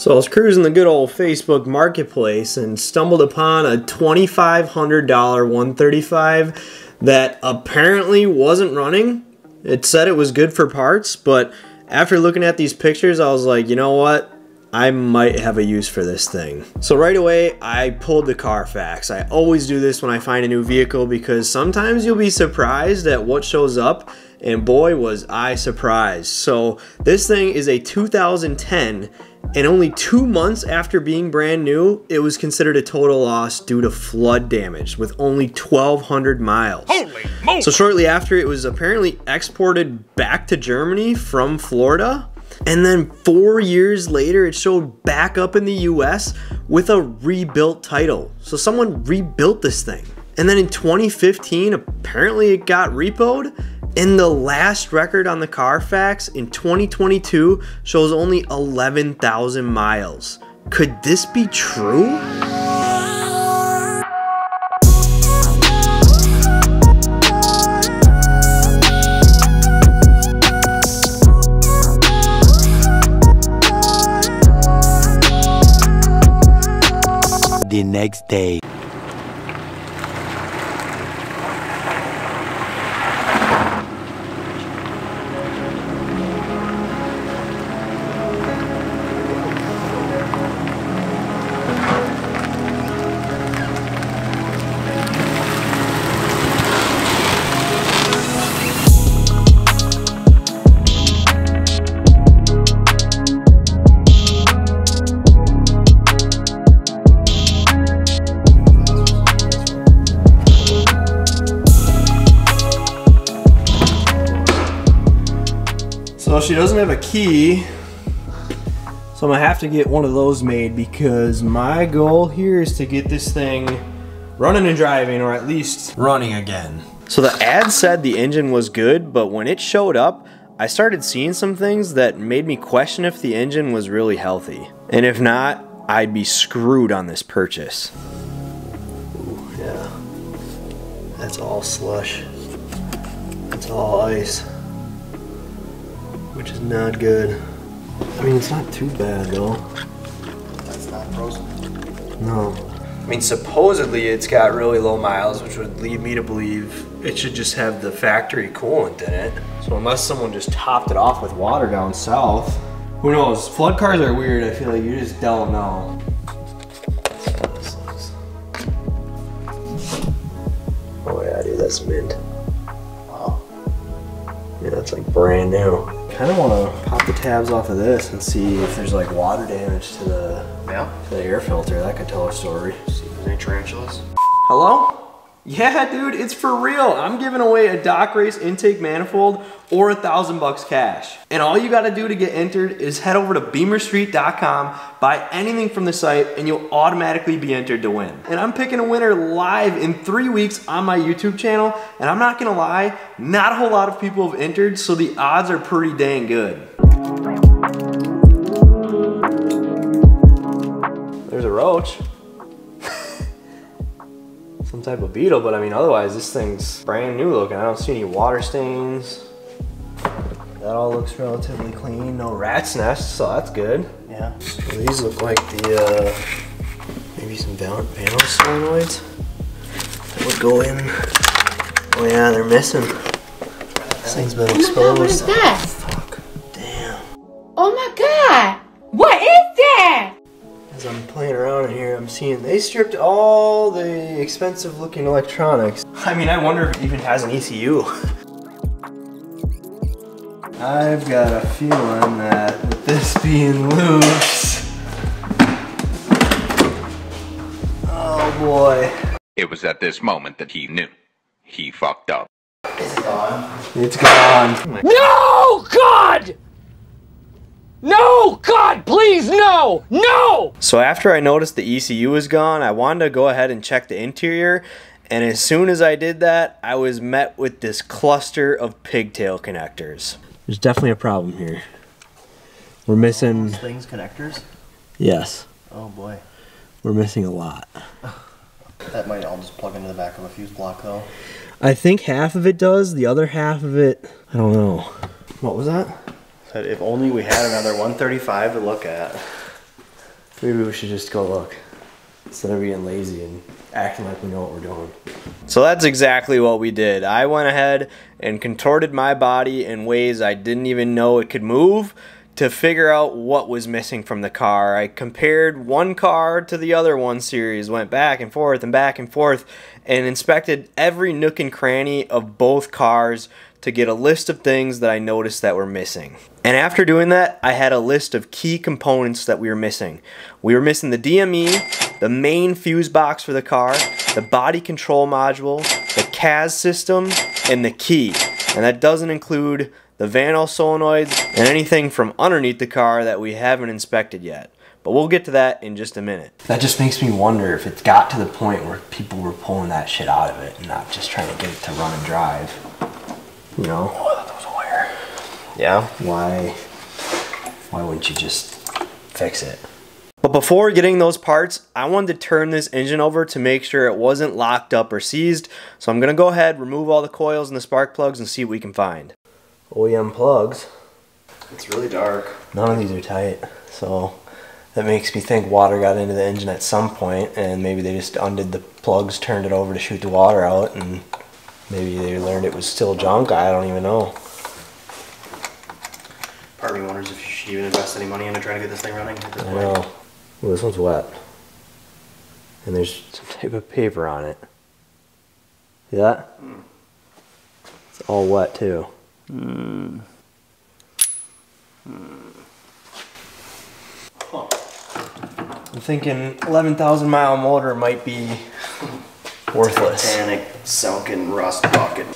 So I was cruising the good old Facebook marketplace and stumbled upon a $2,500 135 that apparently wasn't running. It said it was good for parts, but after looking at these pictures, I was like, you know what? I might have a use for this thing. So right away, I pulled the CarFax. I always do this when I find a new vehicle because sometimes you'll be surprised at what shows up, and boy was I surprised. So this thing is a 2010, and only 2 months after being brand new, it was considered a total loss due to flood damage with only 1,200 miles. Holy moly! So shortly after, it was apparently exported back to Germany from Florida. And then 4 years later, it showed back up in the US with a rebuilt title. So someone rebuilt this thing. And then in 2015, apparently it got repoed. And the last record on the CarFax in 2022 shows only 11,000 miles. Could this be true? The next day. So she doesn't have a key, so I'm gonna have to get one of those made because my goal here is to get this thing running and driving, or at least running again. So the ad said the engine was good, but when it showed up, I started seeing some things that made me question if the engine was really healthy. And if not, I'd be screwed on this purchase. Ooh, yeah. That's all slush. That's all ice. Which is not good. I mean, it's not too bad though. That's not frozen. No. I mean, supposedly it's got really low miles, which would lead me to believe it should just have the factory coolant in it. So unless someone just topped it off with water down south, who knows? Flood cars are weird. I feel like you just don't know. Oh yeah, dude, that's mint. Wow. Yeah, that's like brand new. I kind of want to pop the tabs off of this and see if there's like water damage to the air filter. That could tell a story. See if there's any tarantulas. Hello? Yeah, dude, it's for real. I'm giving away a Doc Race intake manifold or $1,000 cash. And all you got to do to get entered is head over to BimmerStreet.com, buy anything from the site, and you'll automatically be entered to win. And I'm picking a winner live in 3 weeks on my YouTube channel, and I'm not gonna lie, not a whole lot of people have entered, so the odds are pretty dang good. There's a roach. Some type of beetle, but I mean, otherwise this thing's brand new looking. I don't see any water stains. That all looks relatively clean. No rat's nests, so that's good. Yeah. So these look like the, maybe some VANOS solenoids that would go in. Oh yeah, they're missing. This thing's been exposed. What is that? Fuck. Damn. Oh my God. What is that? As I'm playing around in here, I'm seeing they stripped all the expensive looking electronics. I mean, I wonder if it even has an ECU. I've got a feeling that with this being loose, oh boy. It was at this moment that he knew. He fucked up. It's gone. It's gone. No, God! No, God, please, no, no! So after I noticed the ECU was gone, I wanted to go ahead and check the interior. And as soon as I did that, I was met with this cluster of pigtail connectors. There's definitely a problem here. We're missing... Those things, connectors? Yes. Oh boy. We're missing a lot. That might all just plug into the back of a fuse block though. I think half of it does, the other half of it, I don't know. What was that? Said if only we had another 135 to look at. Maybe we should just go look instead of being lazy and acting like we know what we're doing. So that's exactly what we did. I went ahead and contorted my body in ways I didn't even know it could move to figure out what was missing from the car. I compared one car to the other one series, went back and forth, and inspected every nook and cranny of both cars to get a list of things that I noticed that were missing. And after doing that, I had a list of key components that we were missing. We were missing the DME, the main fuse box for the car, the body control module, the CAS system, and the key. And that doesn't include the VANOS solenoids, and anything from underneath the car that we haven't inspected yet. But we'll get to that in just a minute. That just makes me wonder if it got to the point where people were pulling that shit out of it and not just trying to get it to run and drive. You know? Oh, that was a wire. Yeah? Why wouldn't you just fix it? But before getting those parts, I wanted to turn this engine over to make sure it wasn't locked up or seized. So I'm gonna go ahead, remove all the coils and the spark plugs and see what we can find. OEM plugs. It's really dark. None of these are tight, so that makes me think water got into the engine at some point, and maybe they just undid the plugs, turned it over to shoot the water out, and maybe they learned it was still junk. I don't even know. Part of me wonders if you should even invest any money into trying to get this thing running at this point. I know. Well, this one's wet, and there's some type of paper on it. See that? Mm. It's all wet too. Mm. Mm. Huh. I'm thinking 11,000 mile motor might be worthless. Titanic sunken rust bucket.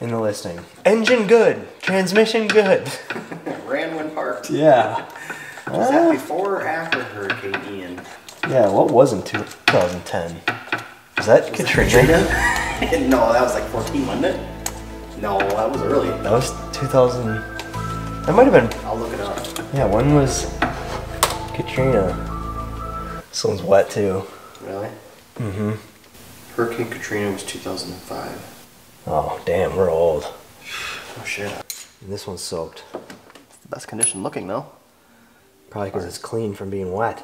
In the listing. Engine good. Transmission good. Ran when parked. Yeah. Was that before or after Hurricane Ian? Yeah, what was in 2010? Was that Katrina? No, that was like 14, wasn't it? No, that was early. That was 2000. That might have been. I'll look it up. Yeah, when was Katrina? This one's wet too. Really? Mm-hmm. Hurricane Katrina was 2005. Oh, damn, we're old. Oh, shit. And this one's soaked. It's the best condition looking, though. Probably because it's clean from being wet.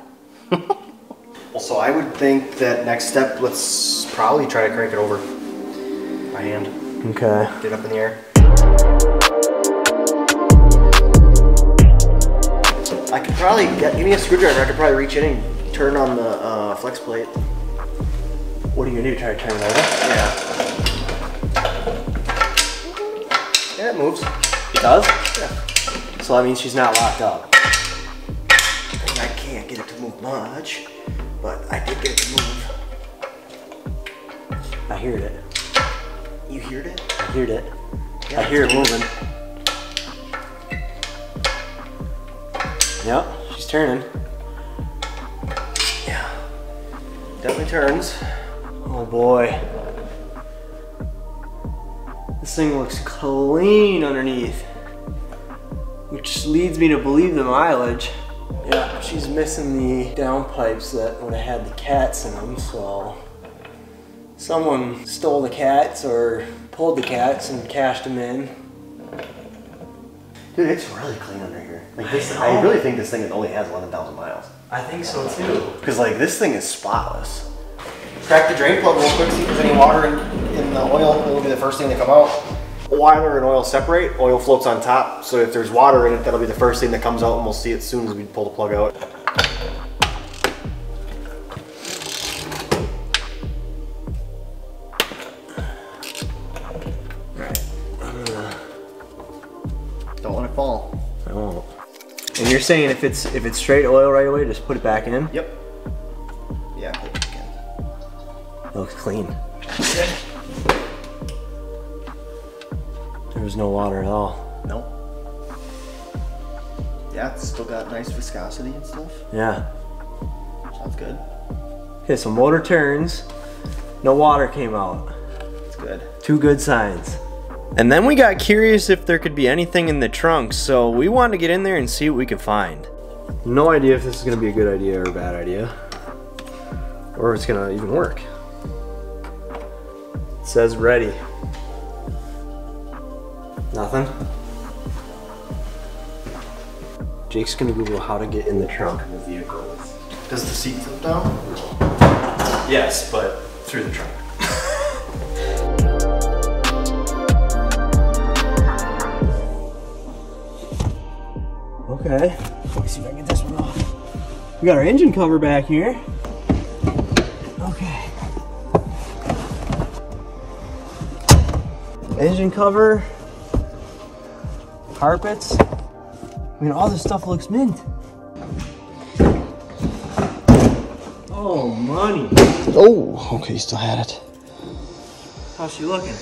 Well, so I would think that next step, let's probably try to crank it over. By hand. Okay. Get up in the air. I could probably give me a screwdriver. I could probably reach in and turn on the flex plate. What are you gonna do? Try to turn it over? Yeah. Yeah, it moves. It does? Yeah. So that means she's not locked up. And I can't get it to move much, but I did get it to move. I heard it. You heard it? I heard it. Yeah, I hear it moving. Yep, she's turning. Yeah. Definitely turns. Oh boy. This thing looks clean underneath. Which leads me to believe the mileage. Yeah, she's missing the downpipes that would have had the cats in them, so. Someone stole the cats or pulled the cats and cashed them in. Dude, it's really clean under here. Like this, I really think this thing only has 11,000 miles. I think so too. Because like this thing is spotless. Crack the drain plug real quick, see if there's any water in the oil. It'll be the first thing to come out. Oiler and oil separate. Oil floats on top, so if there's water in it, that'll be the first thing that comes out, and we'll see it as soon as we pull the plug out. And you're saying if it's straight oil right away, just put it back in? Yep. Yeah, put it back in. It looks clean. Yeah. There was no water at all. Nope. Yeah, it's still got nice viscosity and stuff. Yeah. Sounds good. Okay, so motor turns. No water came out. That's good. Two good signs. And then we got curious if there could be anything in the trunk, so we wanted to get in there and see what we could find. No idea if this is gonna be a good idea or a bad idea, or if it's gonna even work. It says ready. Nothing. Jake's gonna Google how to get in the trunk of the vehicle. Does the seat flip down? Yes, but through the trunk. Okay, let me see if I can get this one off. We got our engine cover back here. Okay. Engine cover, carpets. I mean, all this stuff looks mint. Oh, money. Oh, okay, you still had it. How's she looking?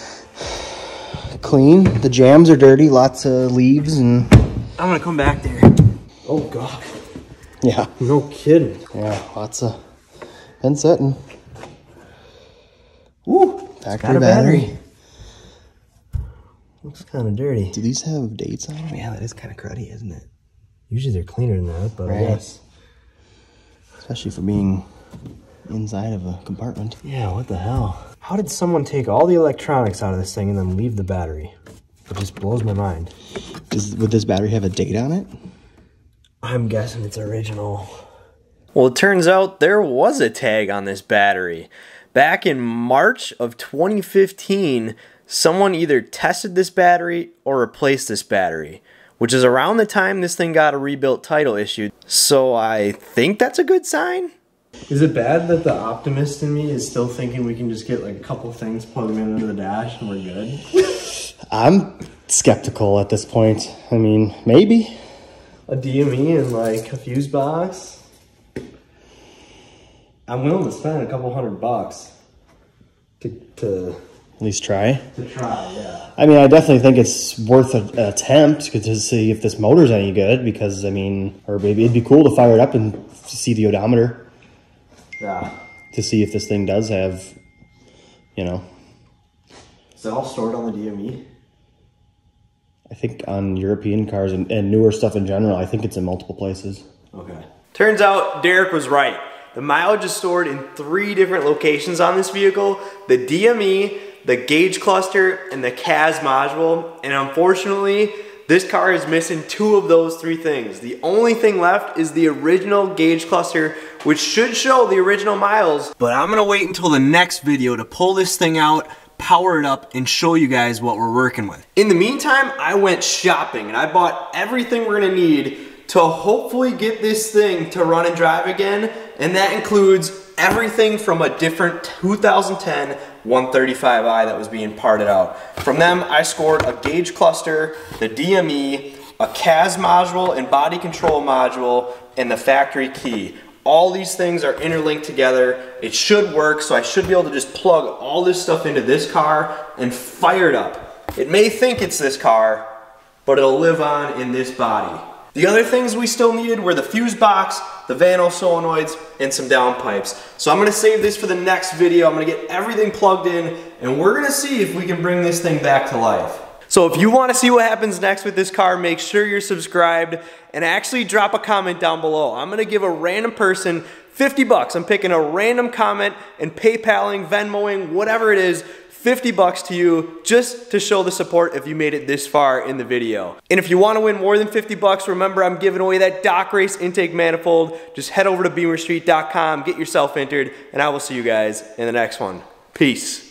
Clean. The jams are dirty, lots of leaves and... I'm gonna come back there. Oh, God. Yeah. No kidding. Yeah, lots of... been setting. Woo! Factory battery. Looks kind of dirty. Do these have dates on them? Yeah, that is kind of cruddy, isn't it? Usually they're cleaner than that, but yes. Right. Especially for being inside of a compartment. Yeah, what the hell? How did someone take all the electronics out of this thing and then leave the battery? It just blows my mind. Would this battery have a date on it? I'm guessing it's original. Well, it turns out there was a tag on this battery. Back in March of 2015, someone either tested this battery or replaced this battery, which is around the time this thing got a rebuilt title issued. So I think that's a good sign. Is it bad that the optimist in me is still thinking we can just get like a couple things, plug them into the dash, and we're good? I'm skeptical at this point. I mean, maybe. A DME and like a fuse box. I'm willing to spend a couple $100 to at least try. To try, yeah. I mean, I definitely think it's worth an attempt to see if this motor's any good, because, I mean, or maybe it'd be cool to fire it up and see the odometer. Yeah. To see if this thing does have, you know. Is it all stored on the DME? I think on European cars and newer stuff in general, I think it's in multiple places. Okay. Turns out Derek was right. The mileage is stored in 3 different locations on this vehicle: the DME, the gauge cluster, and the CAS module. And unfortunately, this car is missing 2 of those 3 things. The only thing left is the original gauge cluster, which should show the original miles. But I'm gonna wait until the next video to pull this thing out, power it up, and show you guys what we're working with. In the meantime, I went shopping and I bought everything we're gonna need to hopefully get this thing to run and drive again, and that includes everything from a different 2010 135i that was being parted out. From them, I scored a gauge cluster, the DME, a CAS module and body control module, and the factory key. All these things are interlinked together. It should work, so I should be able to just plug all this stuff into this car and fire it up. It may think it's this car, but it'll live on in this body. The other things we still needed were the fuse box, the VANOS solenoids, and some downpipes. So I'm gonna save this for the next video. I'm gonna get everything plugged in, and we're gonna see if we can bring this thing back to life. So if you wanna see what happens next with this car, make sure you're subscribed, and actually drop a comment down below. I'm gonna give a random person $50. I'm picking a random comment and PayPaling, Venmoing, whatever it is, $50 to you, just to show the support if you made it this far in the video. And if you want to win more than $50, remember I'm giving away that Doc Race intake manifold. Just head over to BimmerStreet.com, get yourself entered, and I will see you guys in the next one. Peace.